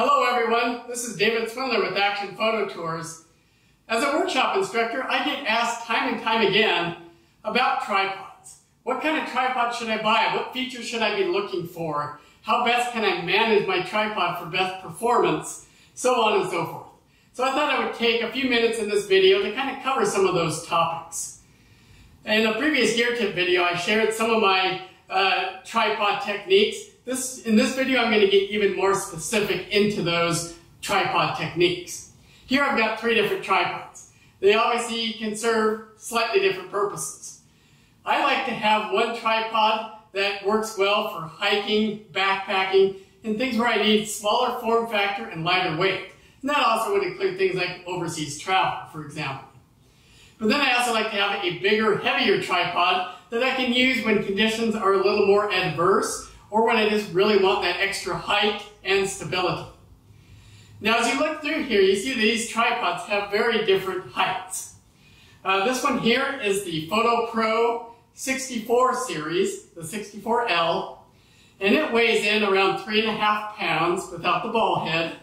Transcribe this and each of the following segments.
Hello everyone, this is David Swindler with Action Photo Tours. As a workshop instructor, I get asked time and time again about tripods. What kind of tripod should I buy? What features should I be looking for? How best can I manage my tripod for best performance? So on and so forth. So I thought I would take a few minutes in this video to kind of cover some of those topics. In a previous gear tip video, I shared some of my tripod techniques. In this video, I'm going to get even more specific into those tripod techniques. Here I've got three different tripods. They obviously can serve slightly different purposes. I like to have one tripod that works well for hiking, backpacking, and things where I need smaller form factor and lighter weight. And that also would include things like overseas travel, for example. But then I also like to have a bigger, heavier tripod that I can use when conditions are a little more adverse, or when I just really want that extra height and stability. Now as you look through here, you see these tripods have very different heights. This one here is the Fotopro 64 series, the 64L, and it weighs in around 3.5 pounds without the ball head.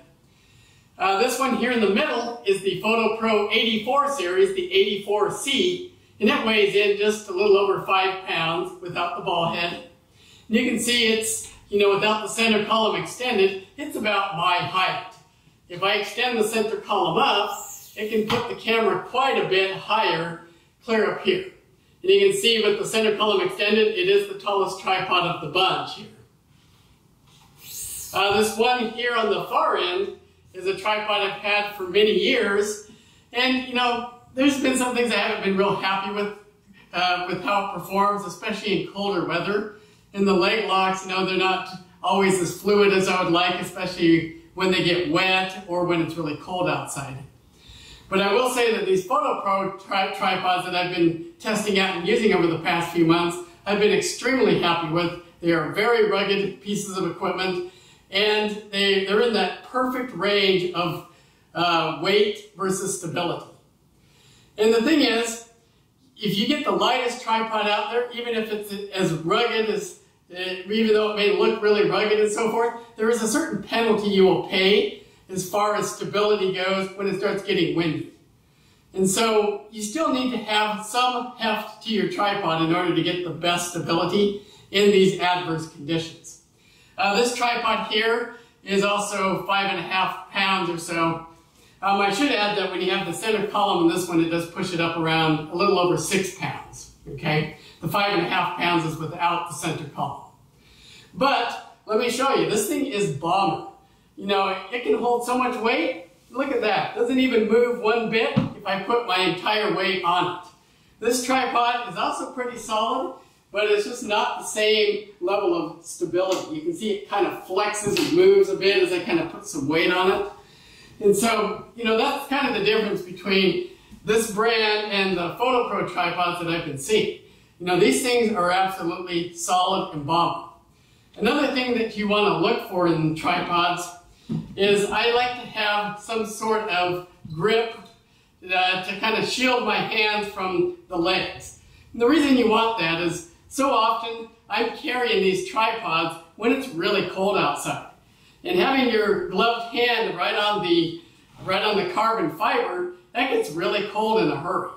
This one here in the middle is the Fotopro 84 series, the 84C, and it weighs in just a little over 5 pounds without the ball head. You can see it's, without the center column extended, it's about my height. If I extend the center column up, it can put the camera quite a bit higher, clear up here. And you can see with the center column extended, it is the tallest tripod of the bunch here. This one here on the far end is a tripod I've had for many years. And, there's been some things I haven't been real happy with how it performs, especially in colder weather. And the leg locks, they're not always as fluid as I would like, especially when they get wet or when it's really cold outside. But I will say that these Fotopro tripods that I've been testing out and using over the past few months, I've been extremely happy with. They are very rugged pieces of equipment, and they're in that perfect range of weight versus stability. And the thing is, if you get the lightest tripod out there, even if it's as rugged as even though it may look really rugged and so forth, there is a certain penalty you will pay as far as stability goes when it starts getting windy. And so you still need to have some heft to your tripod in order to get the best stability in these adverse conditions. This tripod here is also 5.5 pounds or so. I should add that when you have the center column in this one, it does push it up around a little over 6 pounds, okay? The 5.5 pounds is without the center column. But let me show you, this thing is bomber. It can hold so much weight. Look at that. It doesn't even move one bit if I put my entire weight on it. This tripod is also pretty solid, but it's just not the same level of stability. You can see it kind of flexes and moves a bit as I kind of put some weight on it. And so, that's kind of the difference between this brand and the Fotopro tripods that I've been seeing. These things are absolutely solid and bomb. Another thing that you want to look for in tripods is I like to have some sort of grip to kind of shield my hands from the legs. And the reason you want that is so often I'm carrying these tripods when it's really cold outside. And having your gloved hand right on the carbon fiber, that gets really cold in a hurry.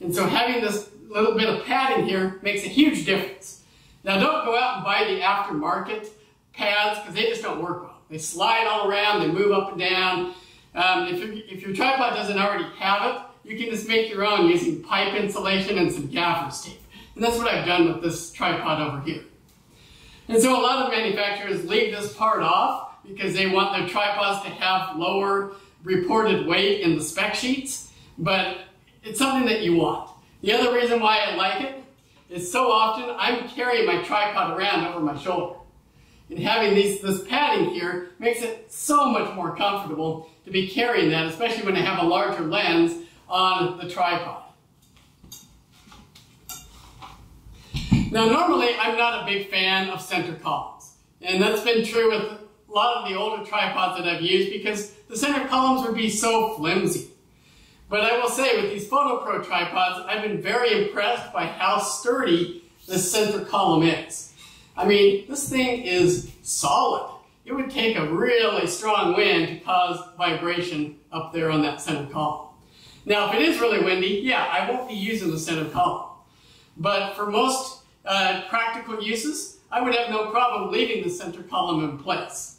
And so having this little bit of padding here makes a huge difference. Now don't go out and buy the aftermarket pads because they just don't work well. They slide all around, they move up and down. If your tripod doesn't already have it, you can just make your own using pipe insulation and some gaffer's tape. And that's what I've done with this tripod over here. And so a lot of manufacturers leave this part off because they want their tripods to have lower reported weight in the spec sheets, but it's something that you want. The other reason why I like it is so often I'm carrying my tripod around over my shoulder. And having this padding here makes it so much more comfortable to be carrying that, especially when I have a larger lens on the tripod. Now normally I'm not a big fan of center columns, and that's been true with a lot of the older tripods that I've used because the center columns would be so flimsy. But I will say with these Fotopro tripods, I've been very impressed by how sturdy this center column is. I mean, this thing is solid. it would take a really strong wind to cause vibration up there on that center column. Now, if it is really windy, yeah, I won't be using the center column. But for most practical uses, I would have no problem leaving the center column in place.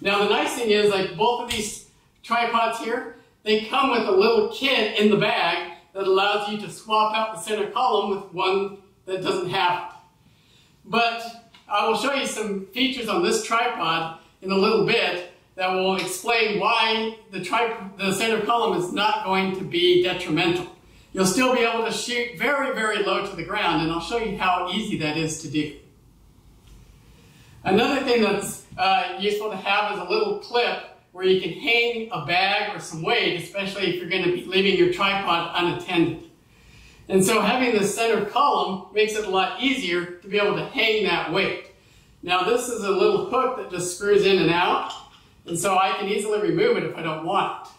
Now, the nice thing is, like both of these tripods here, they come with a little kit in the bag that allows you to swap out the center column with one that doesn't have it. But I will show you some features on this tripod in a little bit that will explain why the center column is not going to be detrimental. You'll still be able to shoot very, very low to the ground, and I'll show you how easy that is to do. Another thing that's useful to have is a little clip where you can hang a bag or some weight, especially if you're going to be leaving your tripod unattended. And so having the center column makes it a lot easier to be able to hang that weight. Now this is a little hook that just screws in and out, and so I can easily remove it if I don't want it.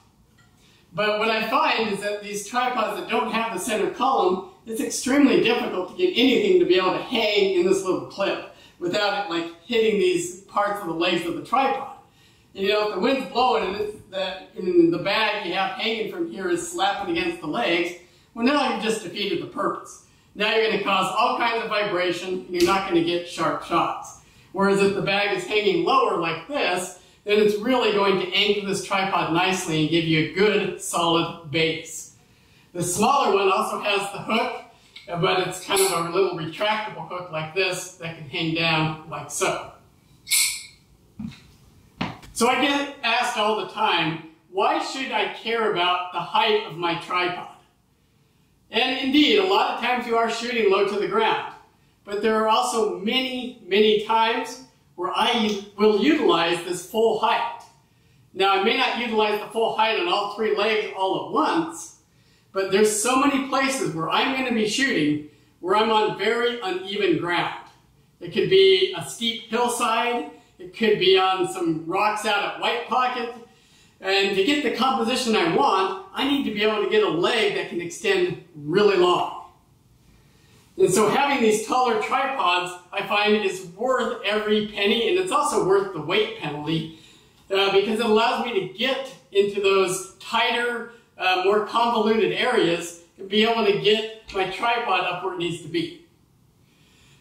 But what I find is that these tripods that don't have the center column, it's extremely difficult to get anything to be able to hang in this little clip without it like hitting these parts of the legs of the tripod. And you know, if the wind's blowing and the bag you have hanging from here is slapping against the legs, well, now you've just defeated the purpose. Now you're going to cause all kinds of vibration, and you're not going to get sharp shots. Whereas if the bag is hanging lower like this, then it's really going to anchor this tripod nicely and give you a good, solid base. The smaller one also has the hook, but it's kind of a little retractable hook like this that can hang down like so. So I get asked all the time, why should I care about the height of my tripod? And indeed, a lot of times you are shooting low to the ground, but there are also many, many times where I will utilize this full height. Now, I may not utilize the full height on all three legs all at once, but there's so many places where I'm going to be shooting where I'm on very uneven ground. It could be a steep hillside, it could be on some rocks out at White Pocket, and to get the composition I want, I need to be able to get a leg that can extend really long. And so having these taller tripods, I find, is worth every penny, and it's also worth the weight penalty because it allows me to get into those tighter, more convoluted areas and be able to get my tripod up where it needs to be.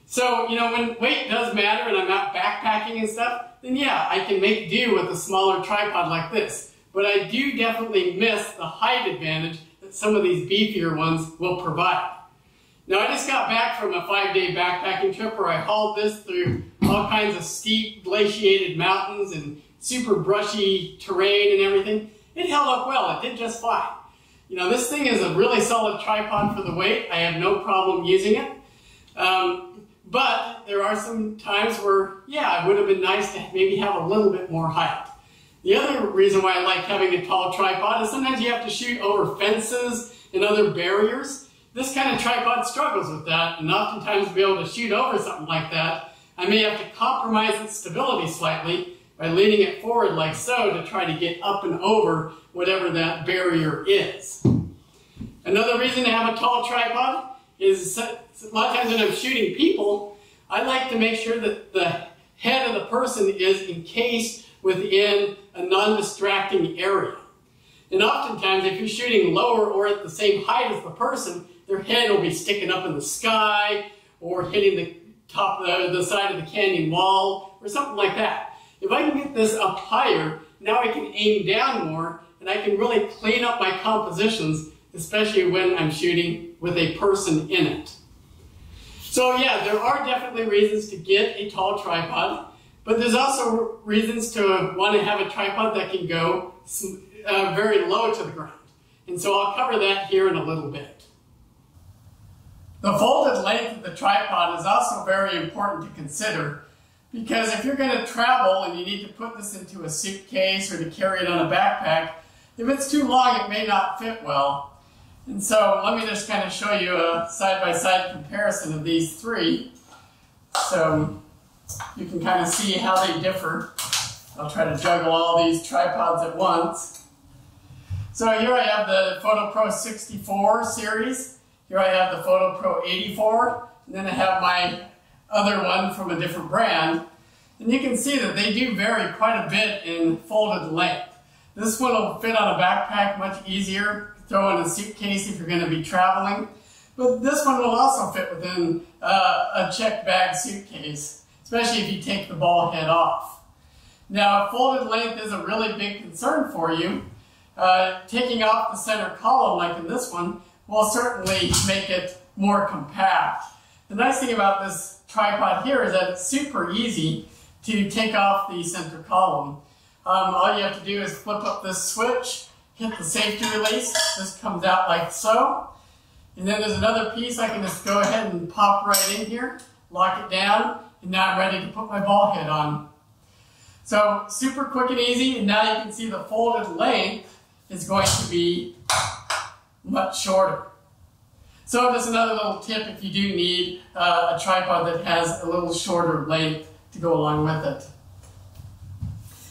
So, you know, when weight does matter and I'm out backpacking and stuff, then yeah, I can make do with a smaller tripod like this. But I do definitely miss the height advantage that some of these beefier ones will provide. Now, I just got back from a 5-day backpacking trip where I hauled this through all kinds of steep, glaciated mountains and super brushy terrain and everything. It held up well. It did just fine. You know, this thing is a really solid tripod for the weight. I have no problem using it. But there are some times where, yeah, it would have been nice to maybe have a little bit more height. The other reason why I like having a tall tripod is sometimes you have to shoot over fences and other barriers. This kind of tripod struggles with that, and oftentimes to be able to shoot over something like that, I may have to compromise its stability slightly by leaning it forward like so to try to get up and over whatever that barrier is. Another reason to have a tall tripod is a lot of times when I'm shooting people, I like to make sure that the head of the person is encased within a non-distracting area. And oftentimes, if you're shooting lower or at the same height as the person, their head will be sticking up in the sky or hitting the top of the side of the canyon wall or something like that. If I can get this up higher, now I can aim down more and I can really clean up my compositions, especially when I'm shooting with a person in it. So yeah, there are definitely reasons to get a tall tripod, but there's also reasons to want to have a tripod that can go very low to the ground. And so I'll cover that here in a little bit. The folded length of the tripod is also very important to consider, because if you're going to travel and you need to put this into a suitcase or to carry it on a backpack, if it's too long, it may not fit well. And so let me just kind of show you a side-by-side comparison of these three, so you can kind of see how they differ. I'll try to juggle all these tripods at once. So here I have the Fotopro 64 series, here I have the Fotopro 84, and then I have my other one from a different brand. And you can see that they do vary quite a bit in folded length. This one will fit on a backpack much easier, throw in a suitcase if you're going to be traveling. But this one will also fit within a check bag suitcase, especially if you take the ball head off. Now, if folded length is a really big concern for you, taking off the center column like in this one will certainly make it more compact. The nice thing about this tripod here is that it's super easy to take off the center column. All you have to do is flip up this switch, hit the safety release, this comes out like so. And then there's another piece I can just go ahead and pop right in here, lock it down, and now I'm ready to put my ball head on. So super quick and easy, and now you can see the folded length is going to be much shorter. So just another little tip if you do need a tripod that has a little shorter length to go along with it.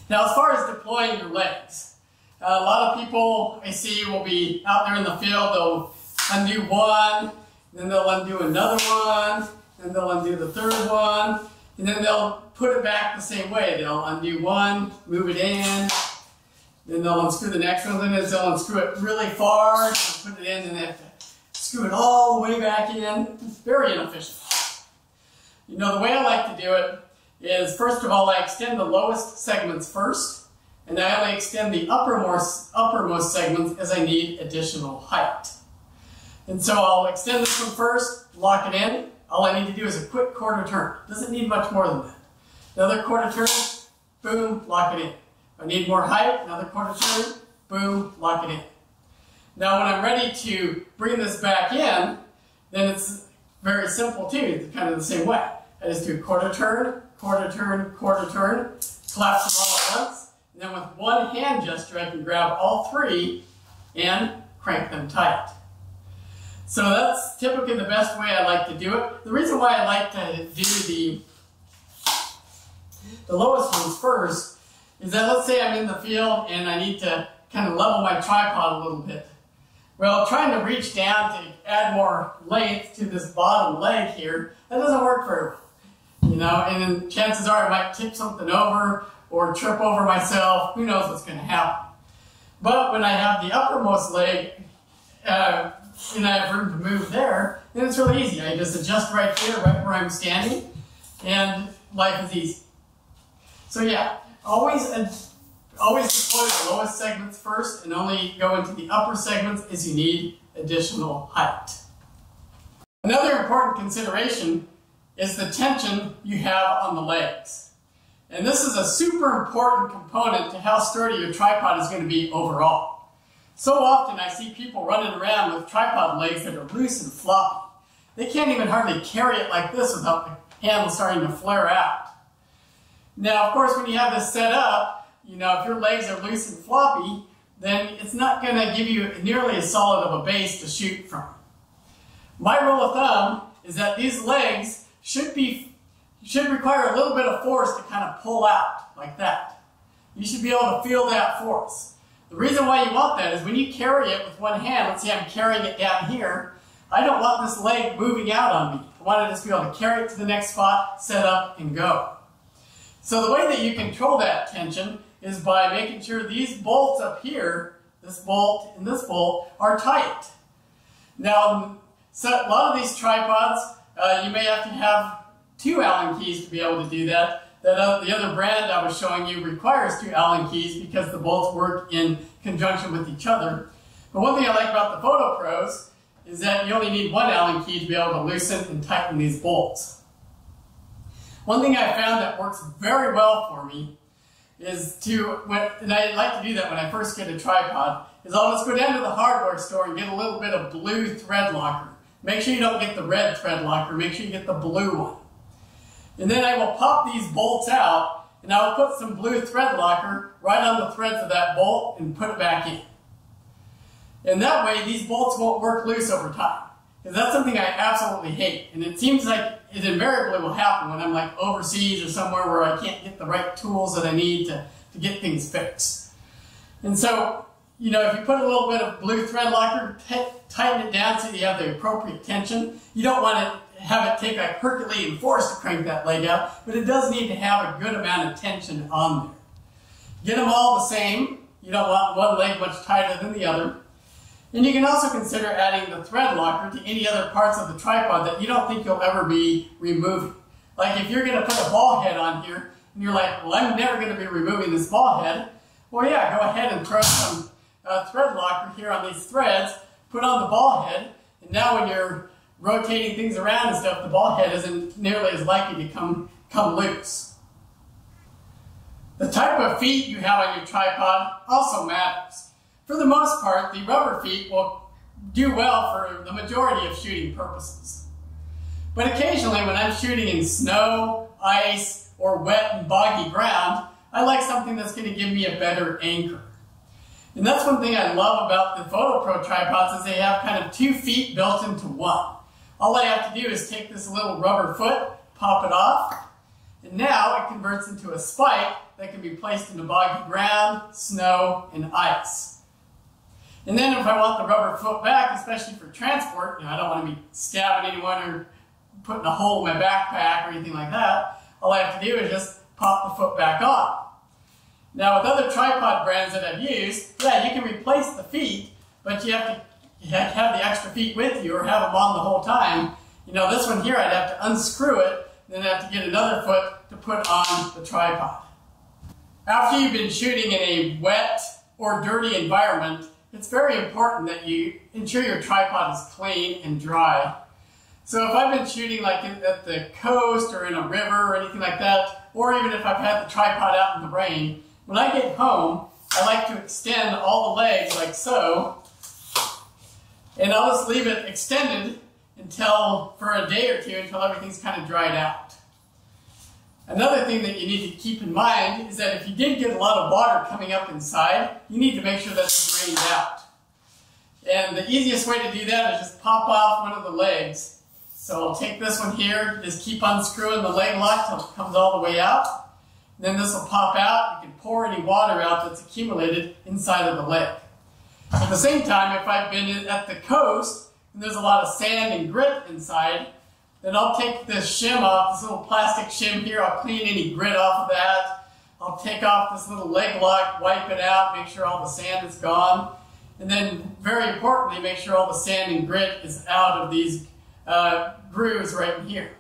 Now, as far as deploying your legs, a lot of people I see will be out there in the field, they'll undo one, then they'll undo another one, then they'll undo the third one, and then they'll put it back the same way. They'll undo one, move it in, then they'll unscrew the next one, then they'll unscrew it really far, put it in, and they have to screw it all the way back in. It's very inefficient. You know, the way I like to do it is, first of all, I extend the lowest segments first, and I only extend the uppermost segments as I need additional height. And so I'll extend this one first, lock it in. All I need to do is a quick quarter turn. Doesn't need much more than that. Another quarter turn, boom, lock it in. If I need more height, another quarter turn, boom, lock it in. Now when I'm ready to bring this back in, then it's very simple too, it's kind of the same way. I just do a quarter turn, quarter turn, quarter turn, collapse them all at once, and then with one hand gesture I can grab all three and crank them tight. So that's typically the best way I like to do it. The reason why I like to do the lowest ones first is that, let's say I'm in the field and I need to kind of level my tripod a little bit. Well, trying to reach down to add more length to this bottom leg here, that doesn't work very well. You know, and then chances are I might tip something over or trip over myself. Who knows what's going to happen. But when I have the uppermost leg, and I have room to move there, then it's really easy. I just adjust right here, right where I'm standing, and life is easy. So yeah, always deploy the lowest segments first and only go into the upper segments as you need additional height. Another important consideration is the tension you have on the legs. And this is a super important component to how sturdy your tripod is going to be overall. So often I see people running around with tripod legs that are loose and floppy. They can't even hardly carry it like this without the handle starting to flare out. Now, of course, when you have this set up, you know, if your legs are loose and floppy, then it's not going to give you nearly as solid of a base to shoot from. My rule of thumb is that these legs should require a little bit of force to kind of pull out like that. You should be able to feel that force. The reason why you want that is when you carry it with one hand, let's say I'm carrying it down here, I don't want this leg moving out on me. I want to just be able to carry it to the next spot, set up, and go. So the way that you control that tension is by making sure these bolts up here, this bolt and this bolt, are tight. Now, so a lot of these tripods, you may have to have 2 Allen keys to be able to do that. The other brand I was showing you requires 2 Allen keys because the bolts work in conjunction with each other. But one thing I like about the Fotopros is that you only need 1 Allen key to be able to loosen and tighten these bolts. One thing I found that works very well for me is and I like to do that when I first get a tripod, is I'll just go down to the hardware store and get a little bit of blue thread locker. Make sure you don't get the red thread locker, make sure you get the blue one. And then I will pop these bolts out, and I will put some blue thread locker right on the threads of that bolt and put it back in. And that way, these bolts won't work loose over time. Because that's something I absolutely hate. And it seems like it invariably will happen when I'm like overseas or somewhere where I can't get the right tools that I need to get things fixed. And so, you know, if you put a little bit of blue thread locker, tighten it down so you have the appropriate tension. You don't want it have it take a Herculean force to crank that leg out, but it does need to have a good amount of tension on there. Get them all the same. You don't want one leg much tighter than the other. And you can also consider adding the thread locker to any other parts of the tripod that you don't think you'll ever be removing. Like if you're going to put a ball head on here, and you're like, well, I'm never going to be removing this ball head. Well, yeah, go ahead and throw some thread locker here on these threads, put on the ball head, and now when you're rotating things around and stuff, the ball head isn't nearly as likely to come loose. The type of feet you have on your tripod also matters. For the most part, the rubber feet will do well for the majority of shooting purposes. But occasionally when I'm shooting in snow, ice, or wet and boggy ground, I like something that's going to give me a better anchor. And that's one thing I love about the Fotopro tripods is they have kind of 2 feet built into one. All I have to do is take this little rubber foot, pop it off, and now it converts into a spike that can be placed into boggy ground, snow, and ice. And then if I want the rubber foot back, especially for transport, you know, I don't want to be stabbing anyone or putting a hole in my backpack or anything like that, all I have to do is just pop the foot back on. Now with other tripod brands that I've used, yeah, you can replace the feet, but you have to have the extra feet with you or have them on the whole time. You know, this one here, I'd have to unscrew it, then I'd have to get another foot to put on the tripod. After you've been shooting in a wet or dirty environment, it's very important that you ensure your tripod is clean and dry. So if I've been shooting like at the coast or in a river or anything like that, or even if I've had the tripod out in the rain, when I get home, I like to extend all the legs like so, and I'll just leave it extended for a day or two until everything's kind of dried out. Another thing that you need to keep in mind is that if you did get a lot of water coming up inside, you need to make sure that's drained out. And the easiest way to do that is just pop off one of the legs. So I'll take this one here, just keep unscrewing the leg lock until it comes all the way out. Then this will pop out. You can pour any water out that's accumulated inside of the leg. At the same time, if I've been at the coast and there's a lot of sand and grit inside, then I'll take this shim off, this little plastic shim here. I'll clean any grit off of that. I'll take off this little leg lock, wipe it out, make sure all the sand is gone. And then, very importantly, make sure all the sand and grit is out of these grooves right here.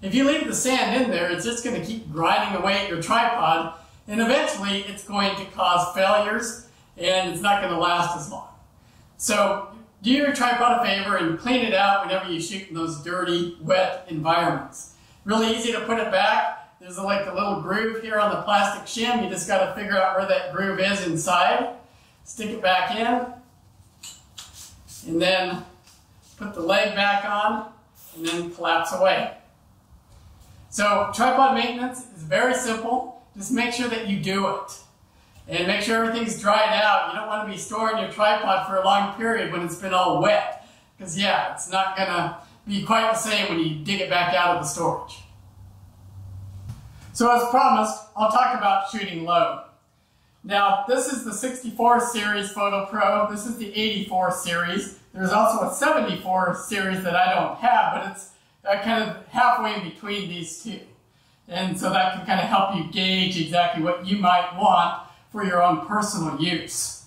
If you leave the sand in there, it's just going to keep grinding away at your tripod, and eventually it's going to cause failures, and it's not going to last as long. So do your tripod a favor and clean it out whenever you shoot in those dirty, wet environments. Really easy to put it back. There's like a little groove here on the plastic shim. You just got to figure out where that groove is inside. Stick it back in, and then put the leg back on, and then collapse away. So tripod maintenance is very simple. Just make sure that you do it. And make sure everything's dried out. You don't want to be storing your tripod for a long period when it's been all wet. Because yeah, it's not going to be quite the same when you dig it back out of the storage. So as promised, I'll talk about shooting low. Now this is the 64 series Fotopro. This is the 84 series. There's also a 74 series that I don't have, but it's kind of halfway in between these two. And so that can kind of help you gauge exactly what you might want for your own personal use.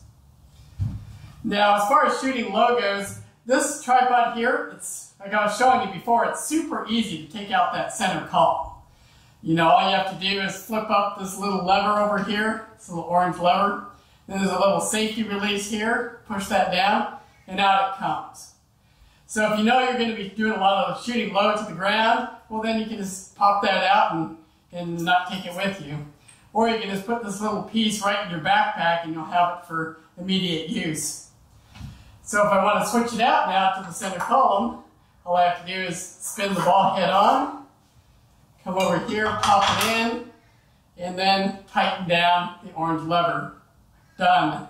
Now, as far as shooting low goes, this tripod here, it's, like I was showing you before, it's super easy to take out that center column. You know, all you have to do is flip up this little lever over here, this little orange lever. Then there's a little safety release here, push that down, and out it comes. So if you know you're going to be doing a lot of shooting low to the ground, well then you can just pop that out and not take it with you. Or you can just put this little piece right in your backpack and you'll have it for immediate use. So if I want to switch it out now to the center column, all I have to do is spin the ball head on, come over here, pop it in, and then tighten down the orange lever. Done.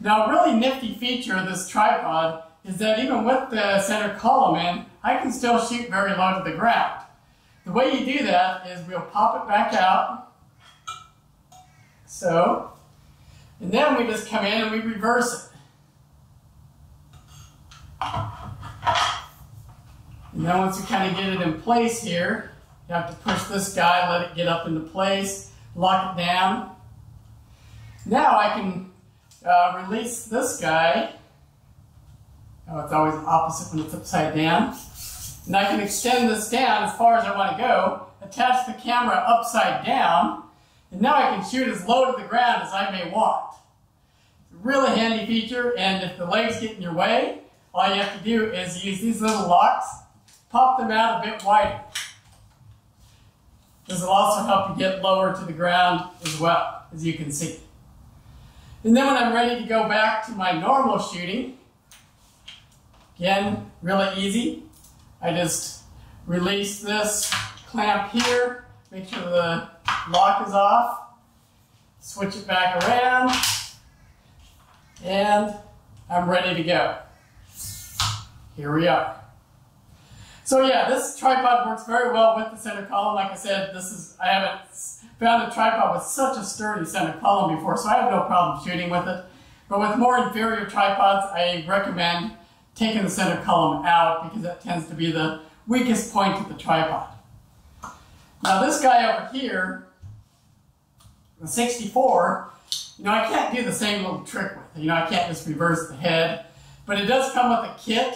Now a really nifty feature of this tripod is that even with the center column in, I can still shoot very low to the ground. The way you do that is we'll pop it back out, so, and then we just come in and we reverse it. And then once you kind of get it in place here, you have to push this guy, let it get up into place, lock it down. Now I can release this guy. Oh, it's always opposite when it's upside down. And I can extend this down as far as I want to go, attach the camera upside down, and now I can shoot as low to the ground as I may want. It's a really handy feature, and if the legs get in your way, all you have to do is use these little locks, pop them out a bit wider. This will also help you get lower to the ground as well, as you can see. And then when I'm ready to go back to my normal shooting, again, really easy. I just release this clamp here, make sure the lock is off, switch it back around, and I'm ready to go. Here we are. So yeah, this tripod works very well with the center column. Like I said, I haven't found a tripod with such a sturdy center column before, so I have no problem shooting with it. But with more inferior tripods, I recommend taking the center column out because that tends to be the weakest point of the tripod. Now this guy over here, the 64, you know, I can't do the same little trick with it. You know, I can't just reverse the head, but it does come with a kit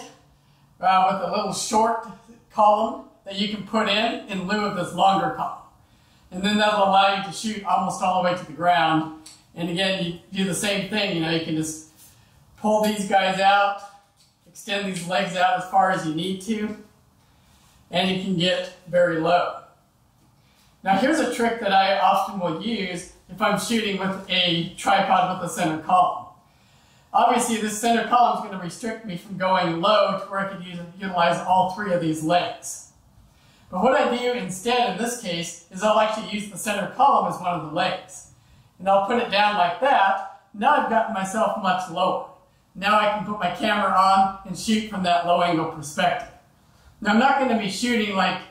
with a little short column that you can put in lieu of this longer column. And then that'll allow you to shoot almost all the way to the ground. And again, you do the same thing. You know, you can just pull these guys out, extend these legs out as far as you need to, and you can get very low. Now here's a trick that I often will use if I'm shooting with a tripod with a center column. Obviously, this center column is going to restrict me from going low to where I could utilize all three of these legs. But what I do instead in this case is I'll actually use the center column as one of the legs. And I'll put it down like that. Now I've gotten myself much lower. Now I can put my camera on and shoot from that low angle perspective. Now I'm not going to be shooting like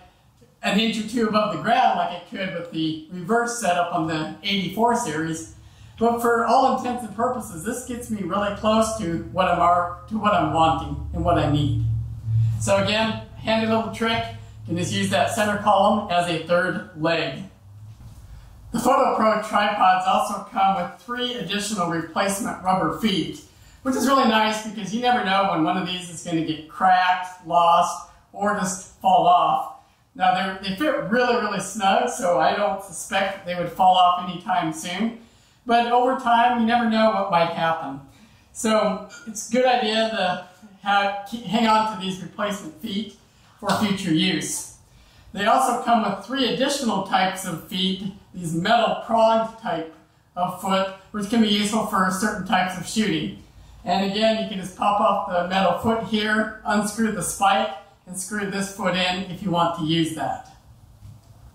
an inch or two above the ground like I could with the reverse setup on the 84 series. But for all intents and purposes, this gets me really close to what I'm wanting and what I need. So again, handy little trick, you can just use that center column as a third leg. The Fotopro tripods also come with 3 additional replacement rubber feet, which is really nice because you never know when one of these is going to get cracked, lost, or just fall off. Now they fit really, really snug, so I don't suspect that they would fall off anytime soon. But over time, you never know what might happen. So it's a good idea to hang on to these replacement feet for future use. They also come with 3 additional types of feet, these metal pronged type of foot, which can be useful for certain types of shooting. And again, you can just pop off the metal foot here, unscrew the spike, and screw this foot in if you want to use that.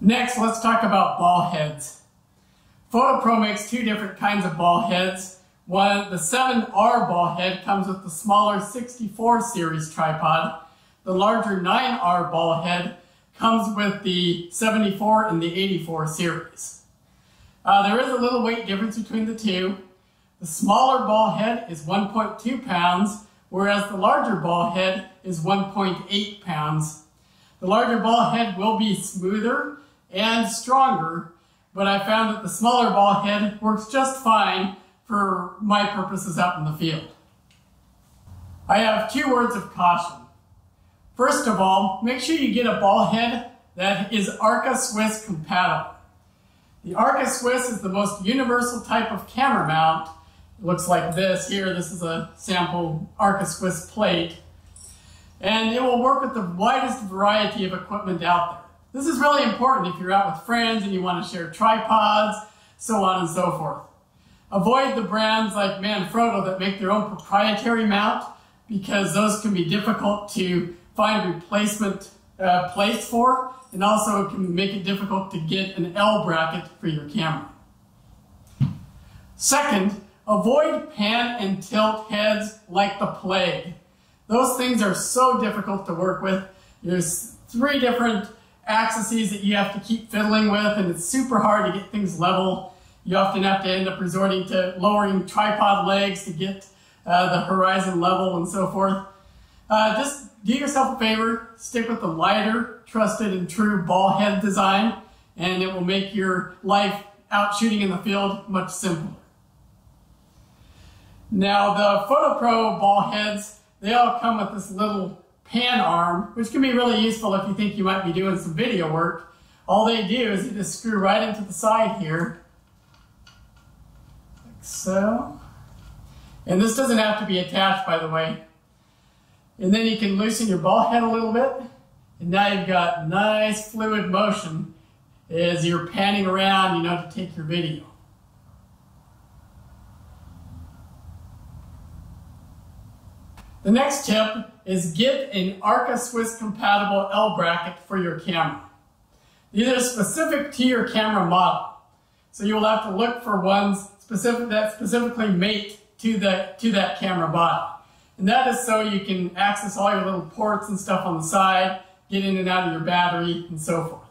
Next, let's talk about ball heads. Fotopro makes 2 different kinds of ball heads. One, the 7R ball head comes with the smaller 64 series tripod. The larger 9R ball head comes with the 74 and the 84 series. There is a little weight difference between the two. The smaller ball head is 1.2 pounds, whereas the larger ball head is 1.8 pounds. The larger ball head will be smoother and stronger, but I found that the smaller ball head works just fine for my purposes out in the field. I have 2 words of caution. First of all, make sure you get a ball head that is Arca Swiss compatible. The Arca Swiss is the most universal type of camera mount. It looks like this here. This is a sample Arca Swiss plate. And it will work with the widest variety of equipment out there. This is really important if you're out with friends and you want to share tripods, so on and so forth. Avoid the brands like Manfrotto that make their own proprietary mount because those can be difficult to find replacement plates for, and also it can make it difficult to get an L bracket for your camera. Second, avoid pan and tilt heads like the plague. Those things are so difficult to work with. There's 3 different axes that you have to keep fiddling with, and it's super hard to get things level. You often have to end up resorting to lowering tripod legs to get the horizon level and so forth. Just Do yourself a favor, stick with the lighter, trusted and true ball head design, and it will make your life out shooting in the field much simpler. Now the Fotopro ball heads, they all come with this little pan arm, which can be really useful if you think you might be doing some video work. All they do is you just screw right into the side here, like so. And this doesn't have to be attached, by the way. And then you can loosen your ball head a little bit. And now you've got nice fluid motion as you're panning around, you know, to take your video. The next tip is get an Arca Swiss compatible L bracket for your camera. These are specific to your camera model. So you will have to look for ones that specifically mate to that camera body. And that is so you can access all your little ports and stuff on the side, get in and out of your battery, and so forth.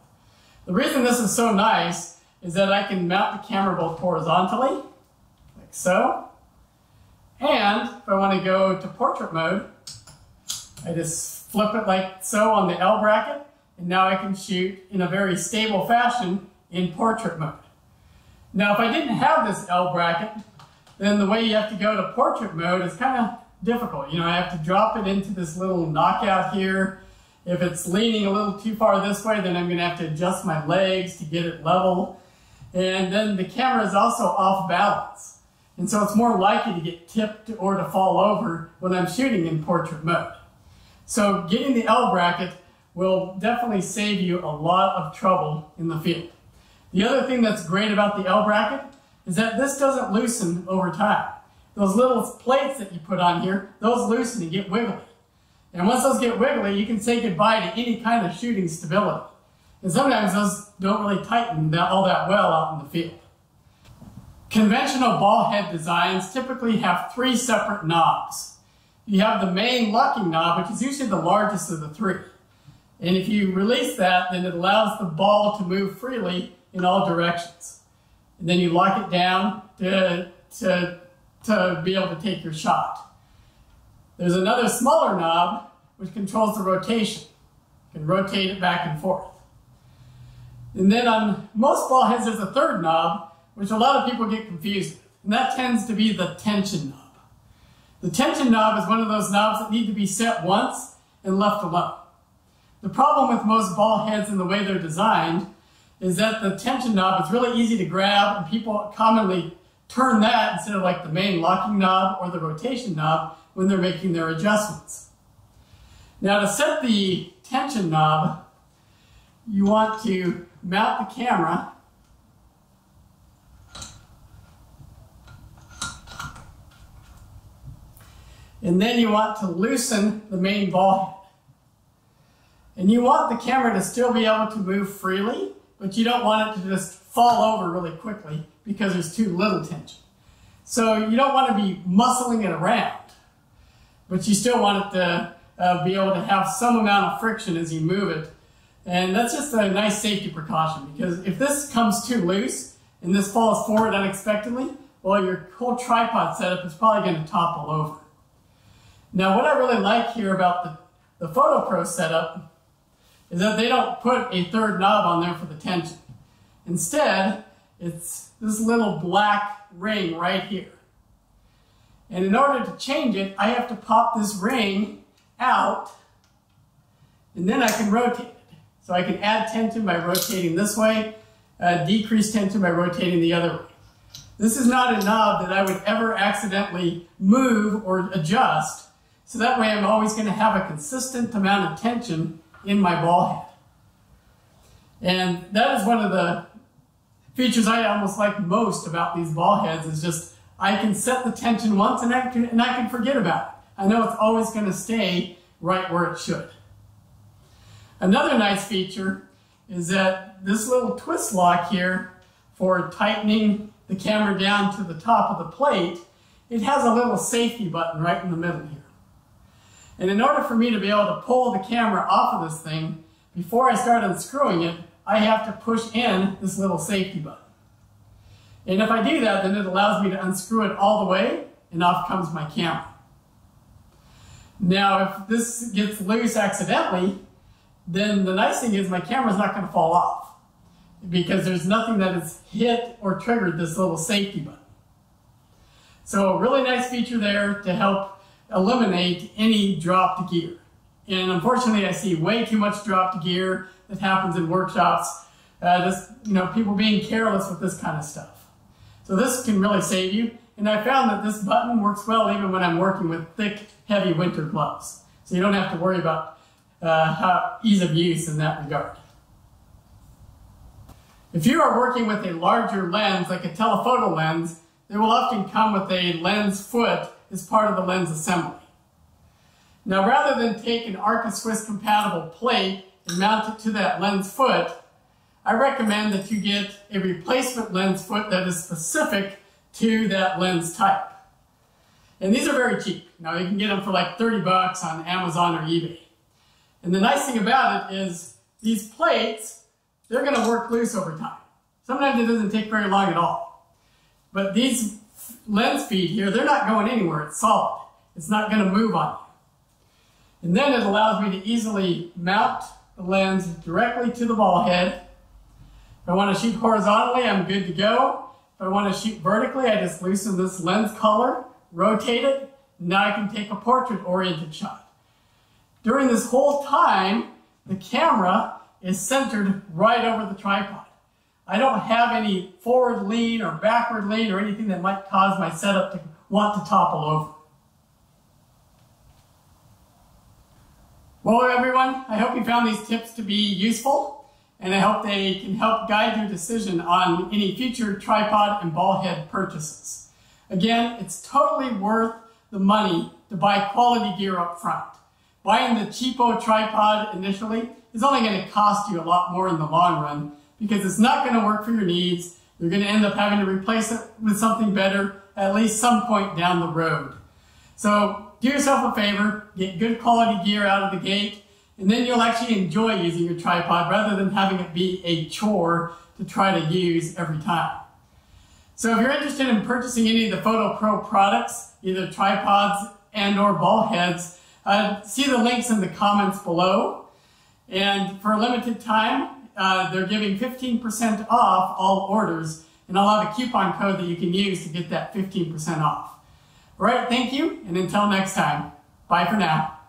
The reason this is so nice is that I can mount the camera both horizontally, like so. And if I want to go to portrait mode, I just flip it like so on the L bracket, and now I can shoot in a very stable fashion in portrait mode. Now, if I didn't have this L bracket, then the way you have to go to portrait mode is kind of difficult. You know, I have to drop it into this little knockout here. If it's leaning a little too far this way, then I'm going to have to adjust my legs to get it level. And then the camera is also off balance. And so it's more likely to get tipped or to fall over when I'm shooting in portrait mode. So getting the L bracket will definitely save you a lot of trouble in the field. The other thing that's great about the L bracket is that this doesn't loosen over time. Those little plates that you put on here, those loosen and get wiggly. And once those get wiggly, you can say goodbye to any kind of shooting stability. And sometimes those don't really tighten all that well out in the field. Conventional ball head designs typically have three separate knobs. You have the main locking knob, which is usually the largest of the three. And if you release that, then it allows the ball to move freely in all directions. And then you lock it down to be able to take your shot. There's another smaller knob which controls the rotation. You can rotate it back and forth. And then on most ball heads there's a third knob which a lot of people get confused with, and that tends to be the tension knob. The tension knob is one of those knobs that need to be set once and left alone. The problem with most ball heads and the way they're designed is that the tension knob is really easy to grab, and people commonly turn that instead of like the main locking knob or the rotation knob when they're making their adjustments. Now to set the tension knob, you want to mount the camera and then you want to loosen the main ball head. And you want the camera to still be able to move freely, but you don't want it to just fall over really quickly because there's too little tension. So you don't want to be muscling it around, but you still want it to be able to have some amount of friction as you move it. And that's just a nice safety precaution, because if this comes too loose and this falls forward unexpectedly, well, your whole tripod setup is probably going to topple over. Now, what I really like here about the Fotopro setup is that they don't put a third knob on there for the tension. Instead, it's this little black ring right here. And in order to change it, I have to pop this ring out, and then I can rotate it. So I can add tension by rotating this way, decrease tension by rotating the other way. This is not a knob that I would ever accidentally move or adjust, so that way I'm always going to have a consistent amount of tension in my ball head. And that is one of the features I almost like most about these ball heads, is just I can set the tension once and I can forget about it. I know it's always going to stay right where it should. Another nice feature is that this little twist lock here for tightening the camera down to the top of the plate, it has a little safety button right in the middle here. And in order for me to be able to pull the camera off of this thing, before I start unscrewing it, I have to push in this little safety button. And if I do that, then it allows me to unscrew it all the way, and off comes my camera. Now, if this gets loose accidentally, then the nice thing is my camera's not going to fall off, because there's nothing that has hit or triggered this little safety button. So a really nice feature there to help eliminate any dropped gear. And unfortunately, I see way too much dropped gear that happens in workshops, just, you know, people being careless with this kind of stuff. So this can really save you. And I found that this button works well even when I'm working with thick, heavy winter gloves. So you don't have to worry about ease of use in that regard. If you are working with a larger lens, like a telephoto lens, they will often come with a lens foot as part of the lens assembly. Now, rather than take an Arca Swiss compatible plate and mount it to that lens foot, I recommend that you get a replacement lens foot that is specific to that lens type. And these are very cheap. Now, you can get them for like 30 bucks on Amazon or eBay. And the nice thing about it is these plates, they're going to work loose over time. Sometimes it doesn't take very long at all. But these lens feet here, they're not going anywhere. It's solid. It's not going to move on you. And then it allows me to easily mount the lens directly to the ball head. If I want to shoot horizontally, I'm good to go. If I want to shoot vertically, I just loosen this lens collar, rotate it. And now I can take a portrait-oriented shot. During this whole time, the camera is centered right over the tripod. I don't have any forward lean or backward lean or anything that might cause my setup to want to topple over. Well, everyone, I hope you found these tips to be useful, and I hope they can help guide your decision on any future tripod and ball head purchases. Again, it's totally worth the money to buy quality gear up front. Buying the cheapo tripod initially is only going to cost you a lot more in the long run, because it's not going to work for your needs. You're going to end up having to replace it with something better at least some point down the road. So do yourself a favor, get good quality gear out of the gate, and then you'll actually enjoy using your tripod rather than having it be a chore to try to use every time. So if you're interested in purchasing any of the Fotopro products, either tripods and/or ball heads, see the links in the comments below. And for a limited time, they're giving 15% off all orders, and I'll have a coupon code that you can use to get that 15% off. All right, thank you, and until next time, bye for now.